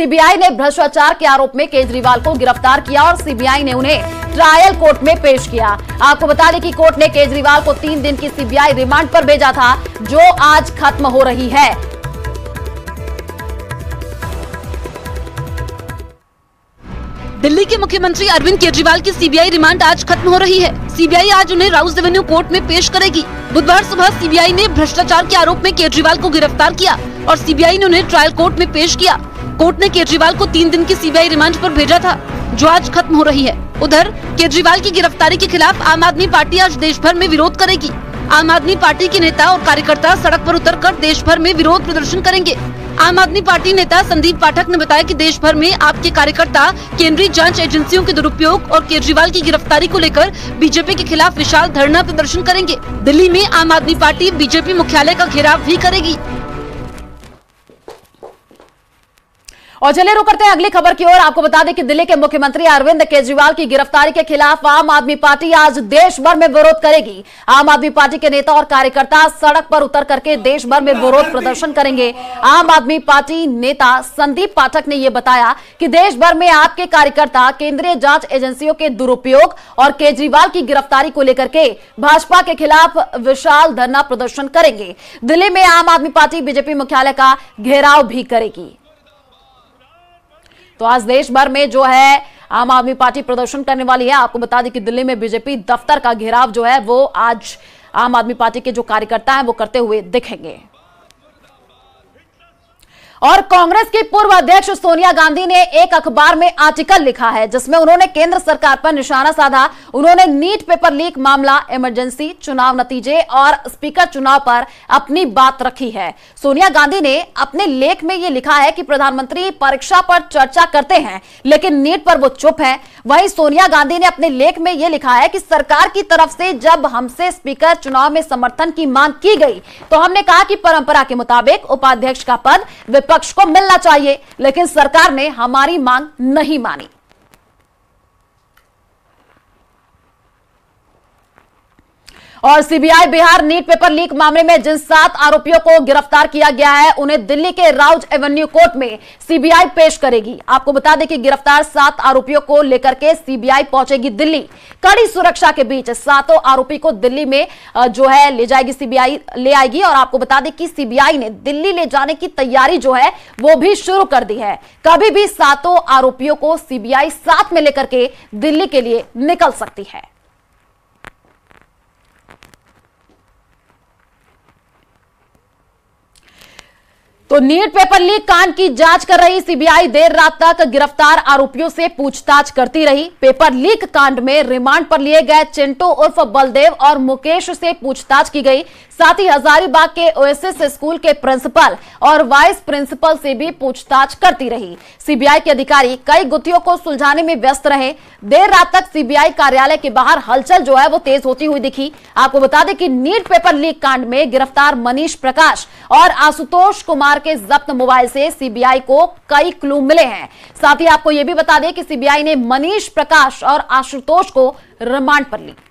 CBI ने भ्रष्टाचार के आरोप में केजरीवाल को गिरफ्तार किया और सीबीआई ने उन्हें ट्रायल कोर्ट में पेश किया। आपको बता दें कि कोर्ट ने केजरीवाल को 3 दिन की सीबीआई रिमांड पर भेजा था, जो आज खत्म हो रही है। दिल्ली के मुख्यमंत्री अरविंद केजरीवाल की सीबीआई रिमांड आज खत्म हो रही है। सीबीआई आज उन्हें राउस एवेन्यू कोर्ट में पेश करेगी। बुधवार सुबह सीबीआई ने भ्रष्टाचार के आरोप में केजरीवाल को गिरफ्तार किया और सीबीआई ने उन्हें ट्रायल कोर्ट में पेश किया। कोर्ट ने केजरीवाल को 3 दिन की सीबीआई रिमांड पर भेजा था, जो आज खत्म हो रही है। उधर केजरीवाल की गिरफ्तारी के खिलाफ आम आदमी पार्टी आज देश भर में विरोध करेगी। आम आदमी पार्टी के नेता और कार्यकर्ता सड़क पर उतरकर देश भर में विरोध प्रदर्शन करेंगे। आम आदमी पार्टी नेता संदीप पाठक ने बताया कि देश भर में आपके कार्यकर्ता केंद्रीय जांच एजेंसियों के दुरुपयोग और केजरीवाल की गिरफ्तारी को लेकर बीजेपी के खिलाफ विशाल धरना प्रदर्शन करेंगे। दिल्ली में आम आदमी पार्टी बीजेपी मुख्यालय का घेराव भी करेगी। और चलिए रुक करते हैं अगली खबर की ओर। आपको बता दें कि दिल्ली के मुख्यमंत्री अरविंद केजरीवाल की गिरफ्तारी के खिलाफ आम आदमी पार्टी आज देश भर में विरोध करेगी। आम आदमी पार्टी के नेता और कार्यकर्ता सड़क पर उतर करके देश भर में विरोध प्रदर्शन करेंगे। आम आदमी पार्टी नेता संदीप पाठक ने यह बताया कि देश भर में आपके कार्यकर्ता केंद्रीय जांच एजेंसियों के दुरुपयोग और केजरीवाल की गिरफ्तारी को लेकर के भाजपा के खिलाफ विशाल धरना प्रदर्शन करेंगे। दिल्ली में आम आदमी पार्टी बीजेपी मुख्यालय का घेराव भी करेगी। तो आज देश भर में जो है आम आदमी पार्टी प्रदर्शन करने वाली है। आपको बता दें कि दिल्ली में बीजेपी दफ्तर का घेराव जो है वो आज आम आदमी पार्टी के जो कार्यकर्ता हैं वो करते हुए दिखेंगे। और कांग्रेस की पूर्व अध्यक्ष सोनिया गांधी ने एक अखबार में आर्टिकल लिखा है, जिसमें उन्होंने केंद्र सरकार पर निशाना साधा। उन्होंने नीट पेपर लीक मामला, इमरजेंसी, चुनाव नतीजे और स्पीकर चुनाव पर अपनी बात रखी है। सोनिया गांधी ने अपने लेख में यह लिखा है कि प्रधानमंत्री परीक्षा पर चर्चा करते हैं, लेकिन नीट पर वो चुप है। वहीं सोनिया गांधी ने अपने लेख में यह लिखा है कि सरकार की तरफ से जब हमसे स्पीकर चुनाव में समर्थन की मांग की गई तो हमने कहा कि परंपरा के मुताबिक उपाध्यक्ष का पद पक्ष को मिलना चाहिए, लेकिन सरकार ने हमारी मांग नहीं मानी। और CBI Bihar NEET paper leak मामले में जिन 7 आरोपियों को गिरफ्तार किया गया है, उन्हें दिल्ली के राउज एवेन्यू कोर्ट में सीबीआई पेश करेगी। आपको बता दें कि गिरफ्तार 7 आरोपियों को लेकर के सीबीआई पहुंचेगी दिल्ली। कड़ी सुरक्षा के बीच 7 आरोपी को दिल्ली में जो है ले जाएगी, सीबीआई ले आएगी। और आपको बता दें कि सीबीआई ने दिल्ली ले जाने की तैयारी जो है वो भी शुरू कर दी है। कभी भी 7 आरोपियों को सीबीआई साथ में लेकर के दिल्ली के लिए निकल सकती है। तो नीट पेपर लीक कांड की जांच कर रही सीबीआई देर रात तक गिरफ्तार आरोपियों से पूछताछ करती रही। पेपर लीक कांड में रिमांड पर लिए गए चिंटू उर्फ बलदेव और मुकेश से पूछताछ की गई। साथ ही हजारीबाग के ओएसएस स्कूल के प्रिंसिपल और वाइस प्रिंसिपल से भी पूछताछ करती रही। सीबीआई के अधिकारी कई गुत्थियों को सुलझाने में व्यस्त रहे। देर रात तक सीबीआई कार्यालय के बाहर हलचल जो है वो तेज होती हुई दिखी। आपको बता दें कि नीट पेपर लीक कांड में गिरफ्तार मनीष प्रकाश और आशुतोष कुमार के जब्त मोबाइल से सीबीआई को कई क्लू मिले हैं। साथ ही आपको यह भी बता दें कि सीबीआई ने मनीष प्रकाश और आशुतोष को रिमांड पर लिया।